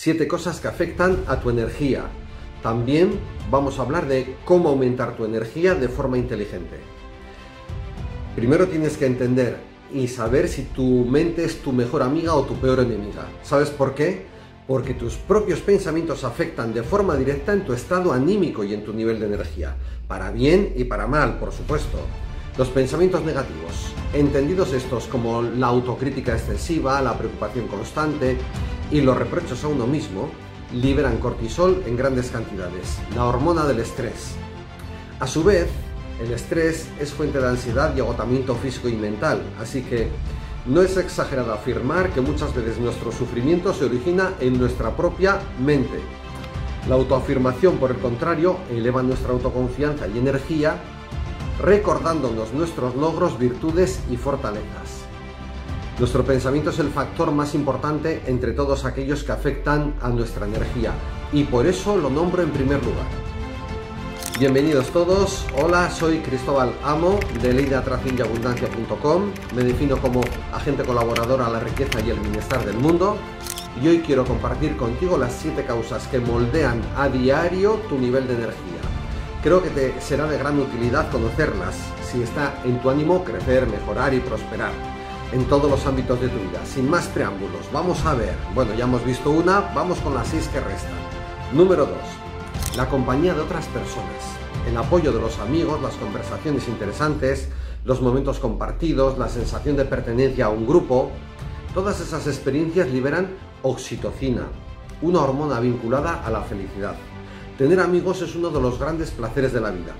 7 cosas que afectan a tu energía. También vamos a hablar de cómo aumentar tu energía de forma inteligente. Primero tienes que entender y saber si tu mente es tu mejor amiga o tu peor enemiga. ¿Sabes por qué? Porque tus propios pensamientos afectan de forma directa en tu estado anímico y en tu nivel de energía. Para bien y para mal, por supuesto. Los pensamientos negativos, entendidos estos como la autocrítica excesiva, la preocupación constante y los reproches a uno mismo, liberan cortisol en grandes cantidades, la hormona del estrés. A su vez, el estrés es fuente de ansiedad y agotamiento físico y mental, así que no es exagerado afirmar que muchas veces nuestro sufrimiento se origina en nuestra propia mente. La autoafirmación, por el contrario, eleva nuestra autoconfianza y energía, recordándonos nuestros logros, virtudes y fortalezas. Nuestro pensamiento es el factor más importante entre todos aquellos que afectan a nuestra energía, y por eso lo nombro en primer lugar. Bienvenidos todos, hola, soy Cristóbal Amo de Ley de Atraccion y Abundancia.com. Me defino como agente colaborador a la riqueza y el bienestar del mundo, y hoy quiero compartir contigo las 7 causas que moldean a diario tu nivel de energía. Creo que te será de gran utilidad conocerlas si está en tu ánimo crecer, mejorar y prosperar en todos los ámbitos de tu vida. Sin más preámbulos, vamos a ver. Bueno, ya hemos visto una, vamos con las 6 que restan. Número 2. La compañía de otras personas. El apoyo de los amigos, las conversaciones interesantes, los momentos compartidos, la sensación de pertenencia a un grupo. Todas esas experiencias liberan oxitocina, una hormona vinculada a la felicidad. Tener amigos es uno de los grandes placeres de la vida.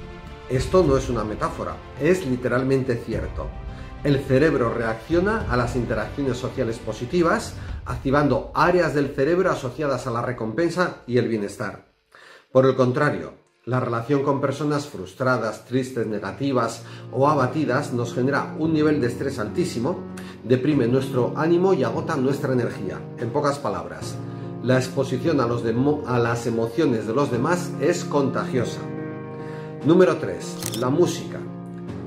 Esto no es una metáfora, es literalmente cierto. El cerebro reacciona a las interacciones sociales positivas, activando áreas del cerebro asociadas a la recompensa y el bienestar. Por el contrario, la relación con personas frustradas, tristes, negativas o abatidas nos genera un nivel de estrés altísimo, deprime nuestro ánimo y agota nuestra energía. En pocas palabras, la exposición a las emociones de los demás es contagiosa. Número 3. La música.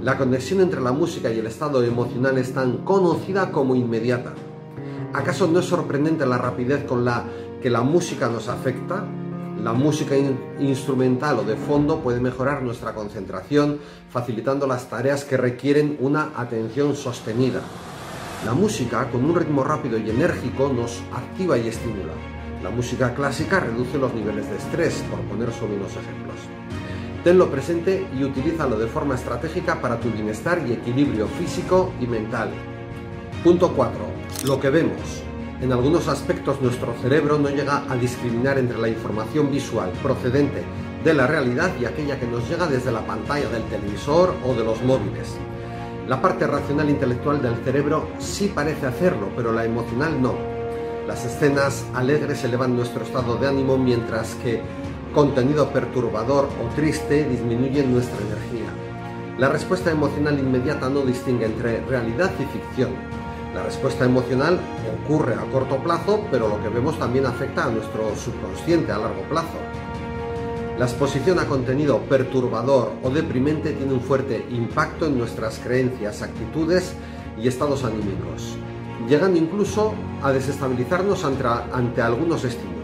La conexión entre la música y el estado emocional es tan conocida como inmediata. ¿Acaso no es sorprendente la rapidez con la que la música nos afecta? La música instrumental o de fondo puede mejorar nuestra concentración, facilitando las tareas que requieren una atención sostenida. La música, con un ritmo rápido y enérgico, nos activa y estimula. La música clásica reduce los niveles de estrés, por poner solo unos ejemplos. Tenlo presente y utilízalo de forma estratégica para tu bienestar y equilibrio físico y mental. Punto 4. Lo que vemos. En algunos aspectos nuestro cerebro no llega a discriminar entre la información visual procedente de la realidad y aquella que nos llega desde la pantalla del televisor o de los móviles. La parte racional intelectual del cerebro sí parece hacerlo, pero la emocional no. Las escenas alegres elevan nuestro estado de ánimo, mientras que contenido perturbador o triste disminuye nuestra energía. La respuesta emocional inmediata no distingue entre realidad y ficción. La respuesta emocional ocurre a corto plazo, pero lo que vemos también afecta a nuestro subconsciente a largo plazo. La exposición a contenido perturbador o deprimente tiene un fuerte impacto en nuestras creencias, actitudes y estados anímicos, llegando incluso a desestabilizarnos ante algunos estímulos.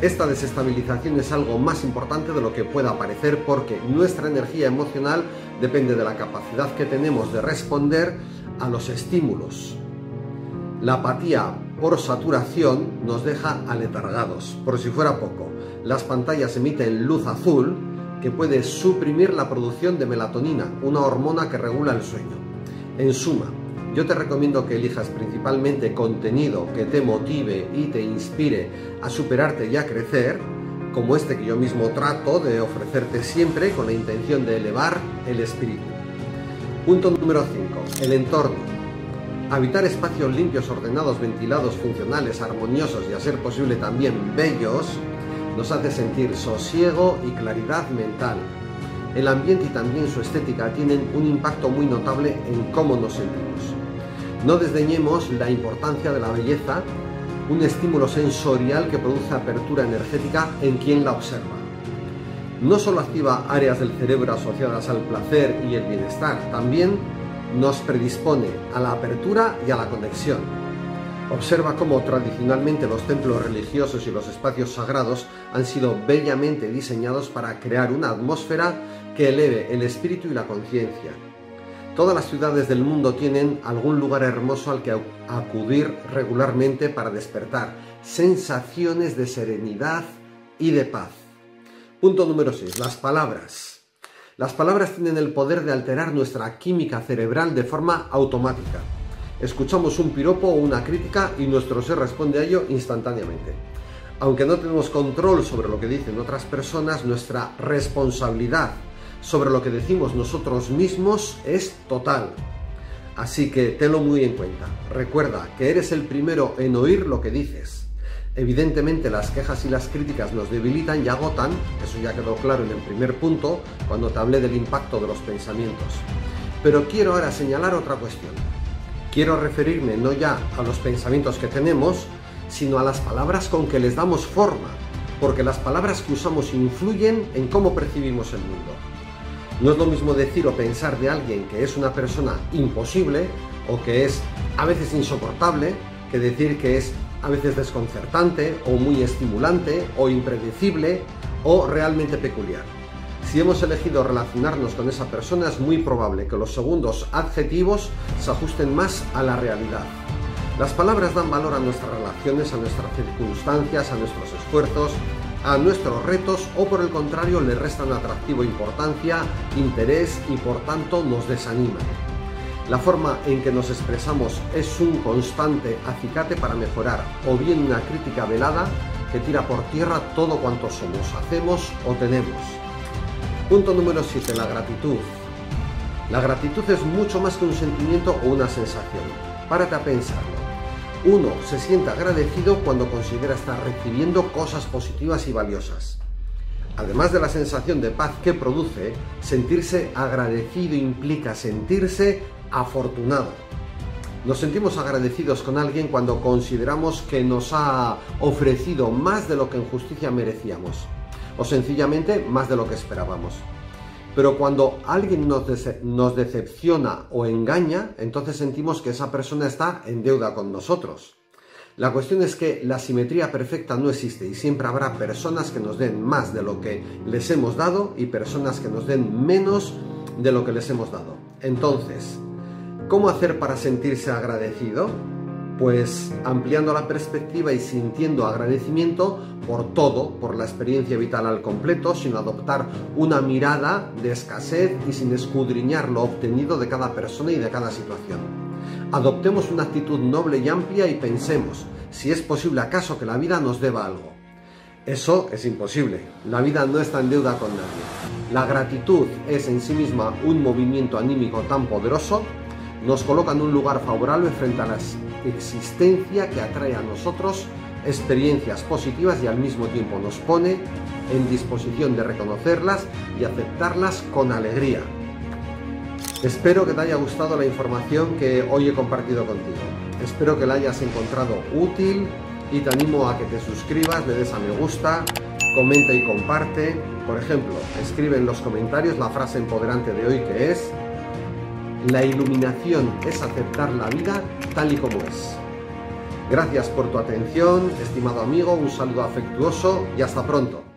Esta desestabilización es algo más importante de lo que pueda parecer, porque nuestra energía emocional depende de la capacidad que tenemos de responder a los estímulos. La apatía por saturación nos deja aletargados. Por si fuera poco, las pantallas emiten luz azul que puede suprimir la producción de melatonina, una hormona que regula el sueño. En suma, yo te recomiendo que elijas principalmente contenido que te motive y te inspire a superarte y a crecer, como este que yo mismo trato de ofrecerte siempre con la intención de elevar el espíritu. Punto número 5. El entorno. Habitar espacios limpios, ordenados, ventilados, funcionales, armoniosos y, a ser posible, también bellos, nos hace sentir sosiego y claridad mental. El ambiente y también su estética tienen un impacto muy notable en cómo nos sentimos. No desdeñemos la importancia de la belleza, un estímulo sensorial que produce apertura energética en quien la observa. No solo activa áreas del cerebro asociadas al placer y el bienestar, también nos predispone a la apertura y a la conexión. Observa cómo tradicionalmente los templos religiosos y los espacios sagrados han sido bellamente diseñados para crear una atmósfera que eleve el espíritu y la conciencia. Todas las ciudades del mundo tienen algún lugar hermoso al que acudir regularmente para despertar sensaciones de serenidad y de paz. Punto número 6. Las palabras. Las palabras tienen el poder de alterar nuestra química cerebral de forma automática. Escuchamos un piropo o una crítica y nuestro ser responde a ello instantáneamente. Aunque no tenemos control sobre lo que dicen otras personas, nuestra responsabilidad sobre lo que decimos nosotros mismos es total. Así que tenlo muy en cuenta. Recuerda que eres el primero en oír lo que dices. Evidentemente las quejas y las críticas nos debilitan y agotan, eso ya quedó claro en el primer punto cuando te hablé del impacto de los pensamientos. Pero quiero ahora señalar otra cuestión. Quiero referirme no ya a los pensamientos que tenemos, sino a las palabras con que les damos forma, porque las palabras que usamos influyen en cómo percibimos el mundo. No es lo mismo decir o pensar de alguien que es una persona imposible o que es a veces insoportable que decir que es a veces desconcertante o muy estimulante o impredecible o realmente peculiar. Si hemos elegido relacionarnos con esa persona es muy probable que los segundos adjetivos se ajusten más a la realidad. Las palabras dan valor a nuestras relaciones, a nuestras circunstancias, a nuestros esfuerzos, a nuestros retos o por el contrario le restan atractivo, importancia, interés y por tanto nos desaniman. La forma en que nos expresamos es un constante acicate para mejorar o bien una crítica velada que tira por tierra todo cuanto somos, hacemos o tenemos. Punto número 7. La gratitud. La gratitud es mucho más que un sentimiento o una sensación. Párate a pensarlo. Uno se siente agradecido cuando considera estar recibiendo cosas positivas y valiosas. Además de la sensación de paz que produce, sentirse agradecido implica sentirse afortunado. Nos sentimos agradecidos con alguien cuando consideramos que nos ha ofrecido más de lo que en justicia merecíamos, o sencillamente más de lo que esperábamos. Pero cuando alguien nos decepciona o engaña, entonces sentimos que esa persona está en deuda con nosotros. La cuestión es que la simetría perfecta no existe y siempre habrá personas que nos den más de lo que les hemos dado y personas que nos den menos de lo que les hemos dado. Entonces, ¿cómo hacer para sentirse agradecido? Pues ampliando la perspectiva y sintiendo agradecimiento por todo, por la experiencia vital al completo, sin adoptar una mirada de escasez y sin escudriñar lo obtenido de cada persona y de cada situación. Adoptemos una actitud noble y amplia y pensemos, si es posible acaso que la vida nos deba algo. Eso es imposible, la vida no está en deuda con nadie. La gratitud es en sí misma un movimiento anímico tan poderoso, nos coloca en un lugar favorable frente a la existencia que atrae a nosotros experiencias positivas y al mismo tiempo nos pone en disposición de reconocerlas y aceptarlas con alegría. Espero que te haya gustado la información que hoy he compartido contigo. Espero que la hayas encontrado útil y te animo a que te suscribas, le des a me gusta, comenta y comparte. Por ejemplo, escribe en los comentarios la frase empoderante de hoy que es: la iluminación es aceptar la vida tal y como es. Gracias por tu atención, estimado amigo, un saludo afectuoso y hasta pronto.